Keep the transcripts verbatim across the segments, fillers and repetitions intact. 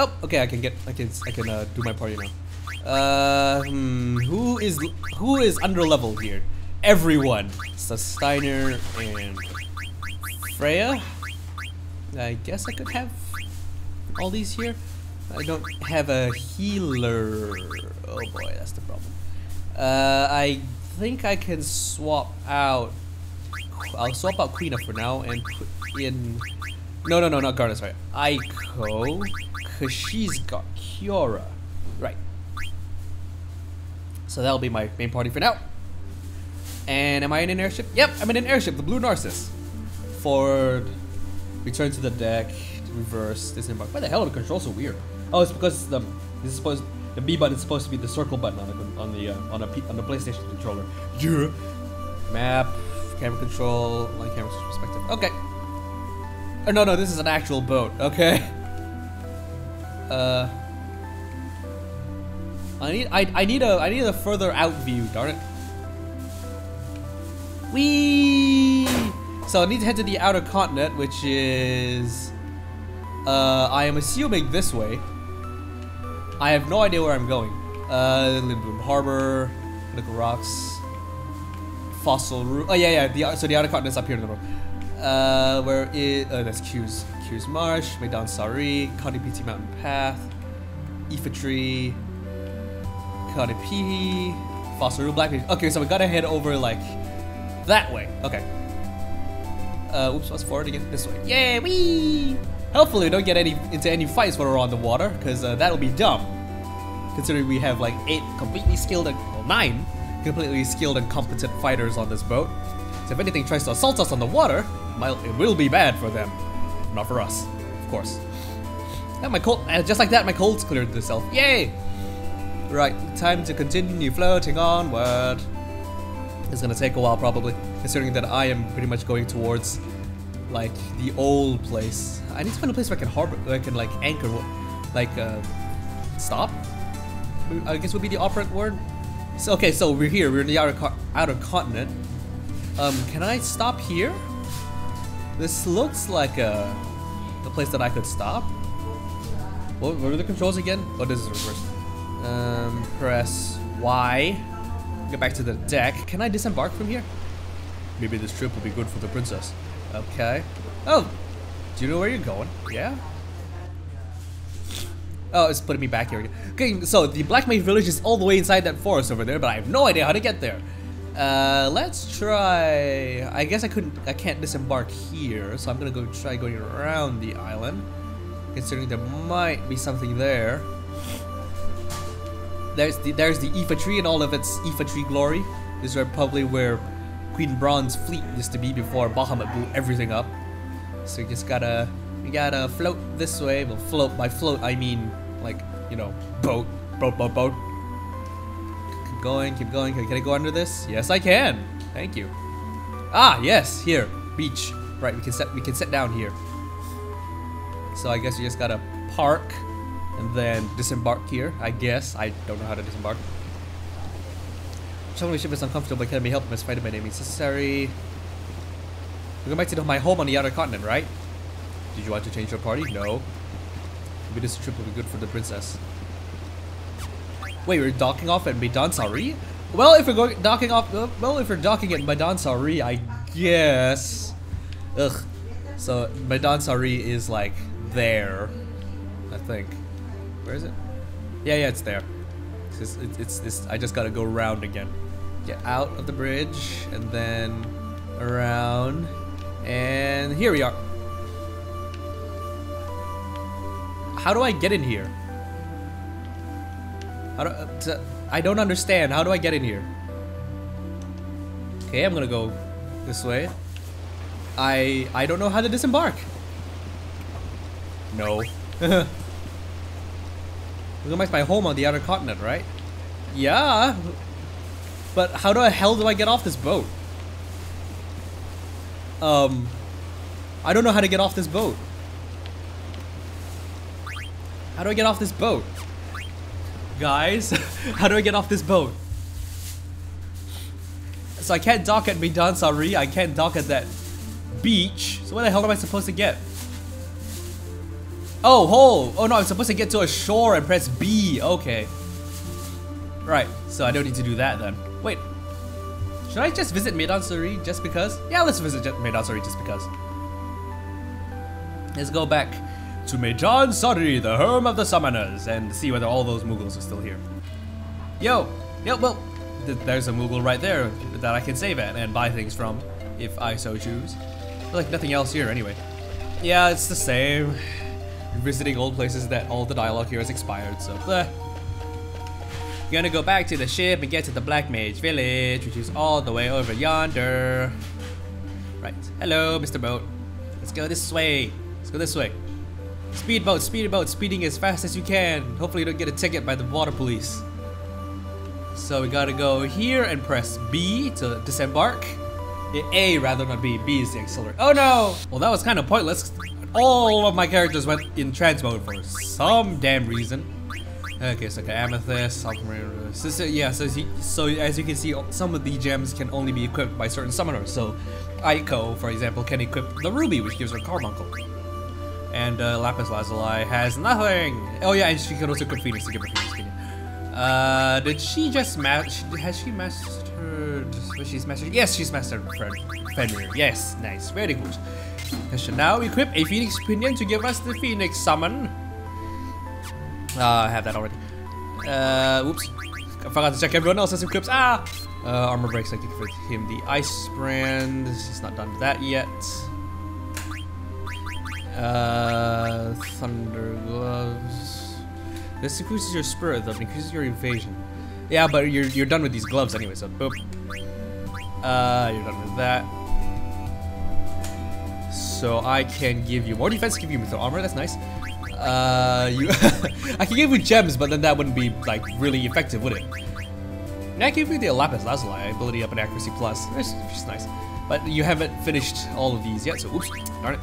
Oh, okay, I can get, I can, I can uh, do my party now. Uh, hmm, who is, who is under level here? Everyone. So Steiner and Freya. I guess I could have all these here. I don't have a healer. Oh boy, that's the problem. Uh, I think I can swap out. I'll swap out Quina for now and put in. No, no, no, not Garnet. Sorry, Eiko. Cause she's got Kiora, right? So that'll be my main party for now. And am I in an airship? Yep, I'm in an airship. The Blue Narcissus. Forward, return to the deck. Reverse, disembark. Why the hell are the controls so weird? Oh, it's because the this is supposed the B button is supposed to be the circle button on the on the uh, on a P, on the PlayStation controller. Yeah. Map, camera control, line camera perspective. Okay. Oh no no, this is an actual boat. Okay. Uh, I need I I need a I need a further out view. Darn it. Whee! So I need to head to the outer continent, which is. Uh, I am assuming this way. I have no idea where I'm going. Uh, Lindblom Harbor, Nickel Rocks, Fossil Roo. Oh yeah, yeah. The, so the outer continent's up here in the north. Uh, where is? Oh, that's Q's. Chiris Marsh, Madain Sari, Konipiti Mountain Path, Ifitri, Konipiti, Fosaru, Blackfish. Okay, so we gotta head over like that way. Okay. Uh, oops, let's forward again this way. Yay! Wee! Hopefully we don't get any into any fights when we're on the water, because uh, that'll be dumb. Considering we have like eight completely skilled and well, nine completely skilled and competent fighters on this boat. So if anything tries to assault us on the water, it, might, it will be bad for them. Not for us, of course. Yeah, my cold, uh, just like that, my cold's cleared itself. Yay! Right, time to continue floating onward. It's gonna take a while probably, considering that I am pretty much going towards like the old place. I need to find a place where I can harbor, where I can like anchor, like uh, stop. I guess would be the operant word. So okay, so we're here. We're in the outer co outer continent. Um, can I stop here? This looks like a the place that I could stop. What, what are the controls again? Oh, this is reverse. Um, press Y. Get back to the deck. Can I disembark from here? Maybe this trip will be good for the princess. Okay. Oh, do you know where you're going? Yeah. Oh, it's putting me back here again. Okay, so the Black Mage Village is all the way inside that forest over there, but I have no idea how to get there. Uh, let's try. I guess I couldn't. I can't disembark here, so I'm gonna go try going around the island, considering there might be something there. There's the there's the Iifa tree and all of its Iifa tree glory. This is probably where Queen Bronze's fleet used to be before Bahamut blew everything up. So you just gotta, you gotta float this way. Well, float, by float I mean, like, you know, boat, boat, boat, boat. Keep going, keep going, can I go under this? Yes, I can, thank you. Ah, yes, here, beach. Right, we can set, we can set down here. So I guess you just gotta park and then disembark here, I guess. I don't know how to disembark. Someone's ship is uncomfortable, but can I help him as fighting by name necessary? We're going back to my home on the outer continent, right? Did you want to change your party? No. Maybe this trip will be good for the princess. Wait, we're docking off at Madain Sari? Well, if we're going docking off, well, if we're docking at Madain Sari, I guess. Ugh. So Madain Sari is like there, I think. Where is it? Yeah, yeah, it's there. It's it's, it's, it's I just gotta go round again. Get out of the bridge and then around, and here we are. How do I get in here? How do, uh, t I don't understand. How do I get in here? Okay, I'm gonna go this way. I I don't know how to disembark. No. We're going back to my home on the outer continent, right? Yeah. But how the hell do I get off this boat? Um, I don't know how to get off this boat. How do I get off this boat? Guys, how do I get off this boat? So I can't dock at Madain Sari, I can't dock at that beach. So where the hell am I supposed to get? Oh, hold! Oh no, I'm supposed to get to a shore and press B. Okay. Right, so I don't need to do that then. Wait. Should I just visit Madain Sari just because? Yeah, let's visit Madain Sari just because. Let's go back to Madain Sari, the home of the summoners, and see whether all those Mughals are still here. Yo! Yo, well, th there's a Mughal right there that I can save at and buy things from, if I so choose. There's like nothing else here anyway. Yeah, it's the same. Visiting old places that all the dialogue here has expired, so bleh. Gonna go back to the ship and get to the Black Mage Village, which is all the way over yonder. Right. Hello, Mister Boat. Let's go this way. Let's go this way. Speedboat, speedboat, speeding as fast as you can. Hopefully you don't get a ticket by the water police. So we gotta go here and press B to disembark. A rather, not B. B is the accelerant. Oh no! Well, that was kind of pointless. All of my characters went in trans mode for some damn reason. Okay, so like amethyst, so, so, yeah, so, so as you can see, some of the gems can only be equipped by certain summoners. So Eiko, for example, can equip the ruby, which gives her carbuncle. And uh, Lapis Lazuli has nothing! Oh yeah, and she can also equip Phoenix to give her Phoenix Phoenix. Uh, did she just match? Has she mastered? She's mastered? Yes, she's mastered Fenrir. Yes, nice, very good. I should now equip a Phoenix Pinion to give us the Phoenix Summon. Ah, uh, I have that already. Uh, whoops. I forgot to check everyone else's equips. Ah! Uh, armor breaks, I can give him the Ice Brand. He's not done that yet. Uh, Thunder Gloves. This increases your spirit, though. It increases your evasion. Yeah, but you're, you're done with these gloves anyway, so boop. Uh, you're done with that. So I can give you more defense, give you metal armor, that's nice. Uh, you I can give you gems, but then that wouldn't be like really effective, would it? And I give you the Lapis Lazuli, ability up and accuracy plus, which is nice. But you haven't finished all of these yet, so oops, darn it.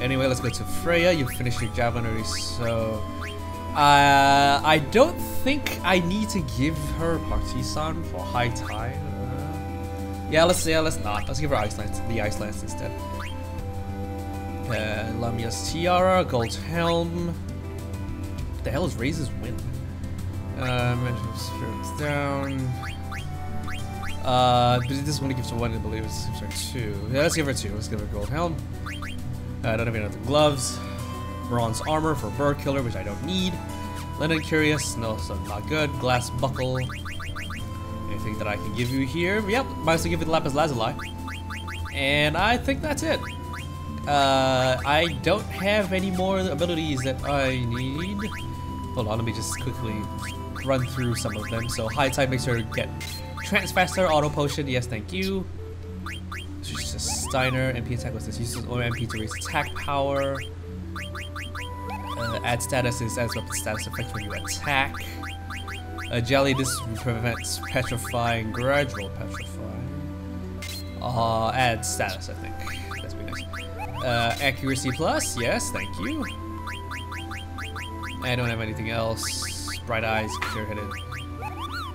Anyway, let's go to Freya, you've finished your javelin, so... Uh, I don't think I need to give her Partisan for high tide. Uh, yeah, let's yeah, let's not. Let's give her Ice Lance, the Ice Lance instead. Uh, Lamia's Tiara, Gold's Helm. What the hell is Raise's Wind? Uh, Mental Spirits down. Uh, this one gives her one, I believe. It's two. Yeah, let's give her two. Let's give her Gold Helm. I uh, don't have any other gloves. Bronze Armor for Bird Killer, which I don't need. Leonard Curious, no, so not good. Glass Buckle. Anything that I can give you here? Yep, might as well give it Lapis Lazuli. And I think that's it. Uh, I don't have any more abilities that I need. Hold on, let me just quickly run through some of them. So High Tide makes her get Trance Faster, Auto Potion, yes thank you. She's just Steiner, M P attack was this, uses M P to raise attack power. Uh, add status is as weapon status effect when you attack. Uh, jelly, this prevents petrifying, gradual petrifying. Uh, add status I think. Uh, accuracy plus, yes, thank you. I don't have anything else. Bright eyes, clear-headed.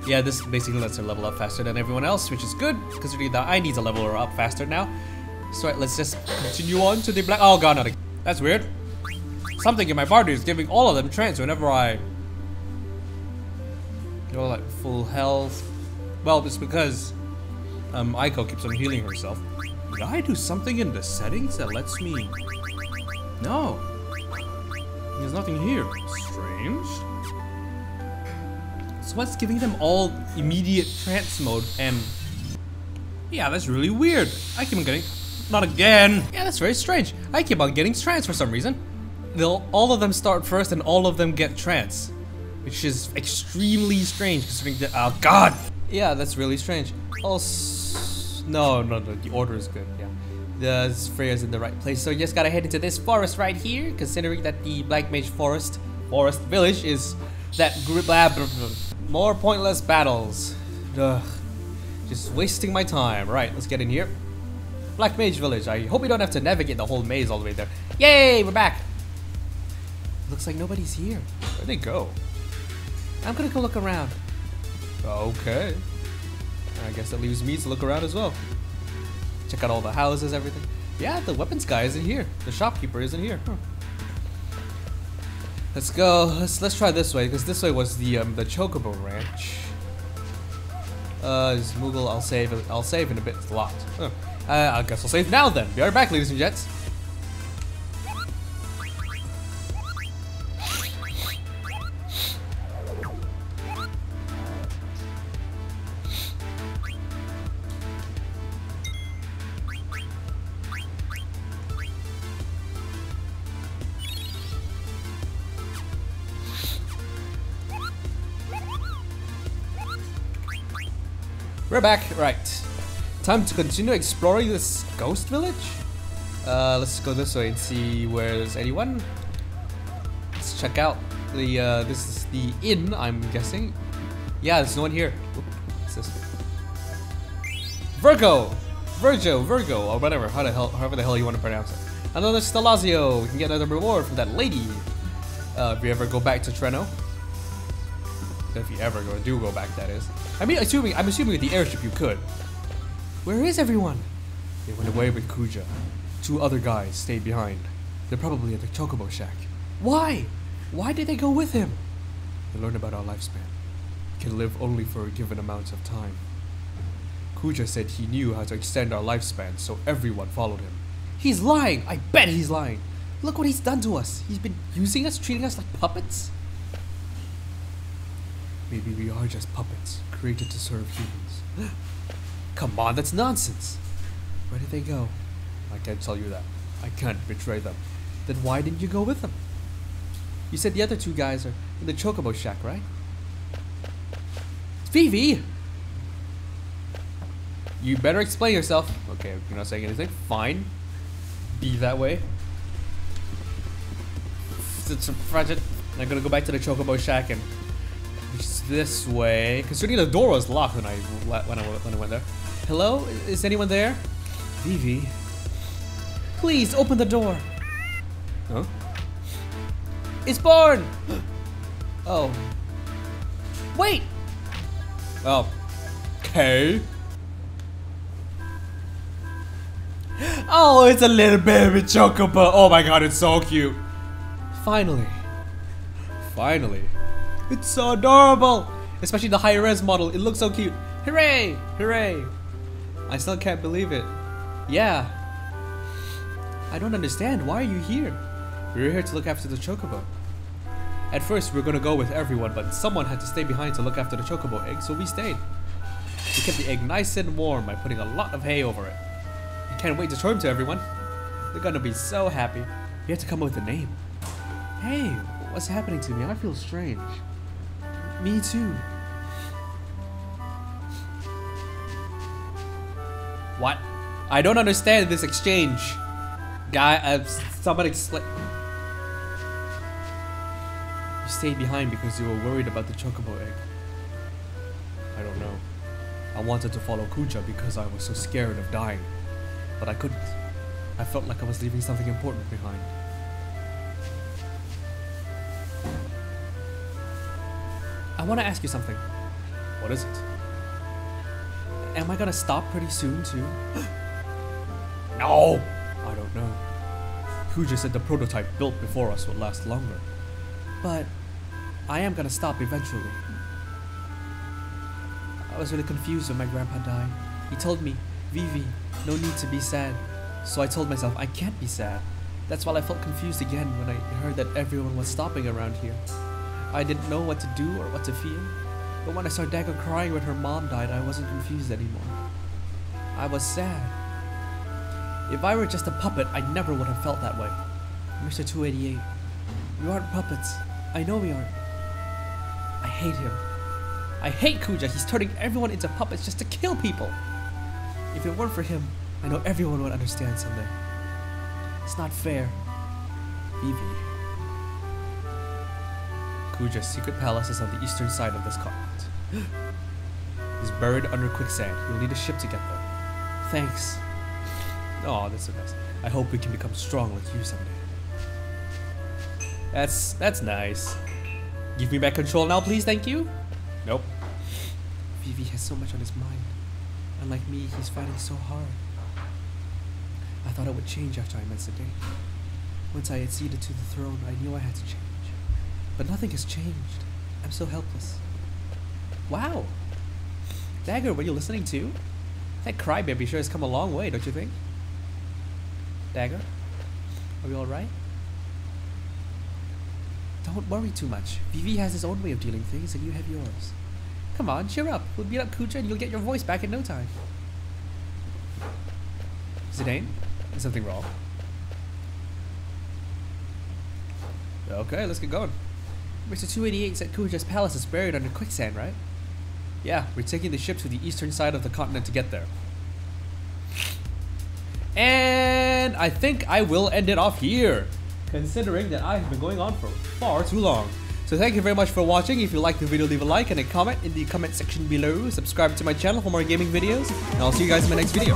Yeah, this basically lets her level up faster than everyone else, which is good, because really I need to level her up faster now. So right, let's just continue on to the black- Oh god, not again. That's weird. Something in my party is giving all of them trance whenever I... You're all like full health. Well, it's because um, Eiko keeps on healing herself. Did I do something in the settings that lets me... No. There's nothing here. Strange. So what's giving them all immediate trance mode and... Yeah, that's really weird. I keep on getting... Not again. Yeah, that's very strange. I keep on getting trance for some reason. They'll all of them start first and all of them get trance. Which is extremely strange considering that... Oh god! Yeah, that's really strange. Also... No, no, no, the order is good, yeah. The Freya's in the right place, so you just gotta head into this forest right here, considering that the Black Mage Forest, Forest Village is that grip lab. More pointless battles. Ugh. Just wasting my time. Right, let's get in here. Black Mage Village, I hope we don't have to navigate the whole maze all the way there. Yay, we're back! Looks like nobody's here. Where'd they go? I'm gonna go look around. Okay. I guess that leaves me to look around as well. Check out all the houses, everything. Yeah, the weapons guy isn't here. The shopkeeper isn't here. Huh. Let's go. Let's let's try this way, because this way was the um, the Chocobo Ranch. Uh, is Moogle. I'll save. I'll save in a bit. It's locked. Huh. Uh, I guess I'll save now then. Be right back, ladies and gents. We're back, right. Time to continue exploring this ghost village? Uh, let's go this way and see where there's anyone. Let's check out the, uh, this is the inn, I'm guessing. Yeah, there's no one here. What's this? Virgo! Virgo, Virgo, or whatever, how the hell, however the hell you want to pronounce it. Another Stalazio, we can get another reward from that lady. Uh, if we ever go back to Treno. If you ever go, do go back, that is. I mean, assuming I'm assuming with the airship you could. Where is everyone? They went away with Kuja. Two other guys stayed behind. They're probably at the Chocobo Shack. Why? Why did they go with him? They learned about our lifespan. We can live only for a given amount of time. Kuja said he knew how to extend our lifespan, so everyone followed him. He's lying! I bet he's lying! Look what he's done to us! He's been using us, treating us like puppets? Maybe we are just puppets, created to serve humans. Come on, that's nonsense! Where did they go? I can't tell you that. I can't betray them. Then why didn't you go with them? You said the other two guys are in the Chocobo Shack, right? It's Vivi! You better explain yourself. Okay, you're not saying anything. Fine. Be that way. It's a project. I'm gonna go back to the Chocobo Shack and... this way, considering the door was locked when I when I when I went there. Hello, is anyone there? Vivi, please open the door. Huh? It's born. Oh. Wait. Oh. Okay. Oh, it's a little baby Chocobo. Oh my God, it's so cute. Finally. Finally. It's so adorable! Especially the high-res model, it looks so cute. Hooray! Hooray! I still can't believe it. Yeah. I don't understand, why are you here? We were here to look after the Chocobo. At first, we were gonna go with everyone, but someone had to stay behind to look after the Chocobo egg, so we stayed. We kept the egg nice and warm by putting a lot of hay over it. I can't wait to show him to everyone. They're gonna be so happy. We have to come up with a name. Hey, what's happening to me? I feel strange. Me too. What? I don't understand this exchange. Guy, uh, someone explain. You stayed behind because you were worried about the Chocobo egg. I don't know. I wanted to follow Kuja because I was so scared of dying. But I couldn't. I felt like I was leaving something important behind. I want to ask you something. What is it? Am I gonna stop pretty soon too? No! I don't know. Kuja said the prototype built before us would last longer. But I am gonna stop eventually. I was really confused when my grandpa died. He told me, Vivi, no need to be sad. So I told myself I can't be sad. That's why I felt confused again when I heard that everyone was stopping around here. I didn't know what to do or what to feel, but when I saw Dagger crying when her mom died, I wasn't confused anymore. I was sad. If I were just a puppet, I never would have felt that way. Mister two eighty-eight, we aren't puppets. I know we aren't. I hate him. I hate Kuja. He's turning everyone into puppets just to kill people. If it weren't for him, I know everyone would understand someday. It's not fair. Vivi. Kuja's secret palace is on the eastern side of this continent. He's buried under quicksand. You'll need a ship to get there. Thanks. Oh, that's so nice. I hope we can become strong like you someday. That's that's nice. Give me back control now, please, thank you? Nope. Vivi has so much on his mind. Unlike me, he's fighting so hard. I thought it would change after I met Zidane. Once I acceded to the throne, I knew I had to change. But nothing has changed. I'm so helpless. Wow! Dagger, were you listening too? That crybaby sure has come a long way, don't you think? Dagger? Are we alright? Don't worry too much. Vivi has his own way of dealing things and you have yours. Come on, cheer up. We'll beat up Kuja and you'll get your voice back in no time. Zidane? Is something wrong? Okay, let's get going. Mister two eighty-eight said Kuja's palace is buried under quicksand, right? Yeah, we're taking the ship to the eastern side of the continent to get there. And I think I will end it off here, considering that I've been going on for far too long. So thank you very much for watching. If you liked the video, leave a like and a comment in the comment section below. Subscribe to my channel for more gaming videos, and I'll see you guys in my next video.